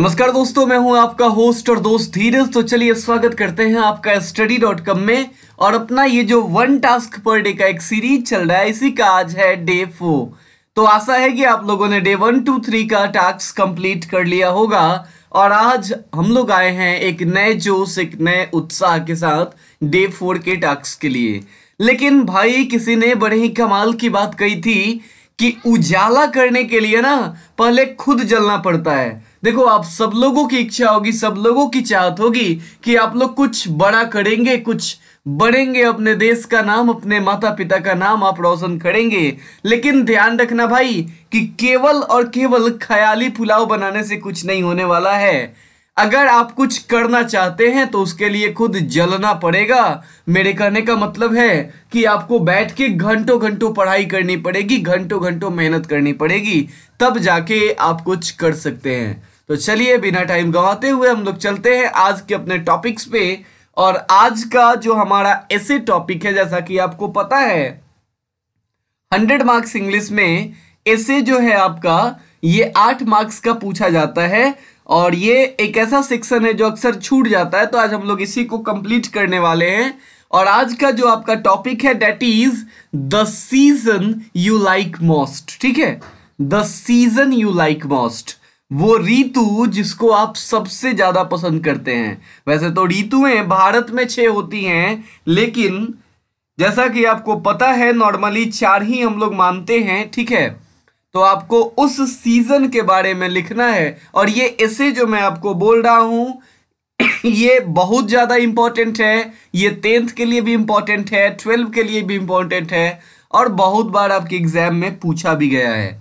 नमस्कार दोस्तों, मैं हूं आपका होस्ट और दोस्त धीरज। तो चलिए स्वागत करते हैं आपका study.com में। और अपना ये जो 1 टास्क पर डे का एक सीरीज चल रहा है, इसी का आज है डे 4। तो आशा है कि आप लोगों ने डे 1, 2, 3 का टास्क कंप्लीट कर लिया होगा। और आज हम लोग आए हैं एक नए जोश, एक नए उत्साह के साथ डे 4 के टास्क के लिए। लेकिन भाई, किसी ने बड़े ही कमाल की बात कही थी कि उजाला करने के लिए ना पहले खुद जलना पड़ता है। देखो, आप सब लोगों की इच्छा होगी, सब लोगों की चाहत होगी कि आप लोग कुछ बड़ा करेंगे, कुछ बढ़ेंगे, अपने देश का नाम, अपने माता पिता का नाम आप रोशन करेंगे। लेकिन ध्यान रखना भाई कि केवल और केवल ख्याली पुलाव बनाने से कुछ नहीं होने वाला है। अगर आप कुछ करना चाहते हैं तो उसके लिए खुद जलना पड़ेगा। मेरे कहने का मतलब है कि आपको बैठ के घंटों घंटों पढ़ाई करनी पड़ेगी, घंटों घंटों मेहनत करनी पड़ेगी, तब जाके आप कुछ कर सकते हैं। तो चलिए बिना टाइम गंवाते हुए हम लोग चलते हैं आज के अपने टॉपिक्स पे। और आज का जो हमारा ऐसे टॉपिक है, जैसा कि आपको पता है 100 मार्क्स इंग्लिश में ऐसे जो है आपका, ये 8 मार्क्स का पूछा जाता है। और ये एक ऐसा सेक्शन है जो अक्सर छूट जाता है। तो आज हम लोग इसी को कंप्लीट करने वाले हैं। और आज का जो आपका टॉपिक है, that is the season you like most. ठीक है, the season you like most, वो ऋतु जिसको आप सबसे ज्यादा पसंद करते हैं। वैसे तो ऋतुएं भारत में 6 होती हैं, लेकिन जैसा कि आपको पता है नॉर्मली 4 ही हम लोग मानते हैं। ठीक है, तो आपको उस सीजन के बारे में लिखना है। और ये ऐसे जो मैं आपको बोल रहा हूं, ये बहुत ज़्यादा इम्पॉर्टेंट है। ये 10th के लिए भी इम्पॉर्टेंट है, 12th के लिए भी इम्पॉर्टेंट है, और बहुत बार आपके एग्जाम में पूछा भी गया है।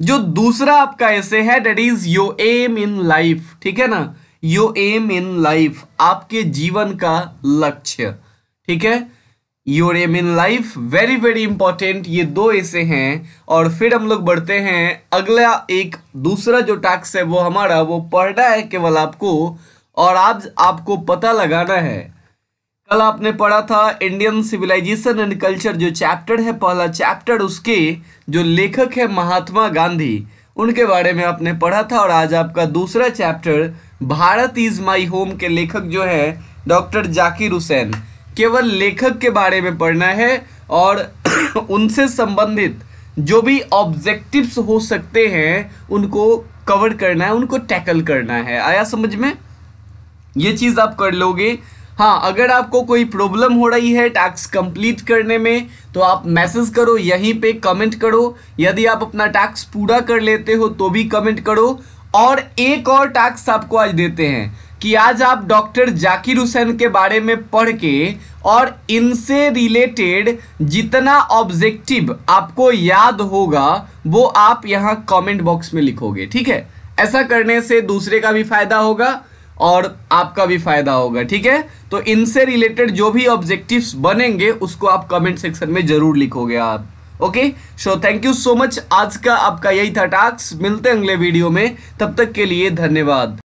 जो दूसरा आपका ऐसे है, that is your aim in life. ठीक है ना, योर एम इन लाइफ, आपके जीवन का लक्ष्य। ठीक है, your aim in life, very very important. ये 2 ऐसे हैं। और फिर हम लोग बढ़ते हैं, अगला एक दूसरा जो टास्क है वो हमारा, वो पढ़ना है केवल आपको। और आज आपको पता लगाना है, कल आपने पढ़ा था इंडियन सिविलाइजेशन एंड कल्चर, जो चैप्टर है पहला चैप्टर, उसके जो लेखक है महात्मा गांधी, उनके बारे में आपने पढ़ा था। और आज आपका दूसरा chapter Bharat is my home के लेखक जो है डॉक्टर जाकिर हुसैन, केवल लेखक के बारे में पढ़ना है। और उनसे संबंधित जो भी ऑब्जेक्टिव्स हो सकते हैं उनको कवर करना है, उनको टैकल करना है। आया समझ में? ये चीज़ आप कर लोगे। हाँ, अगर आपको कोई प्रॉब्लम हो रही है टास्क कंप्लीट करने में तो आप मैसेज करो, यहीं पे कमेंट करो। यदि आप अपना टास्क पूरा कर लेते हो तो भी कमेंट करो। और एक और टास्क आपको आज देते हैं कि आज आप डॉक्टर जाकिर हुसैन के बारे में पढ़ के और इनसे रिलेटेड जितना ऑब्जेक्टिव आपको याद होगा वो आप यहाँ कमेंट बॉक्स में लिखोगे। ठीक है, ऐसा करने से दूसरे का भी फायदा होगा और आपका भी फायदा होगा। ठीक है, तो इनसे रिलेटेड जो भी ऑब्जेक्टिव्स बनेंगे उसको आप कमेंट सेक्शन में जरूर लिखोगे आप। Okay, so thank you so much. आज का आपका यही था टास्क। मिलते हैं अगले वीडियो में, तब तक के लिए धन्यवाद।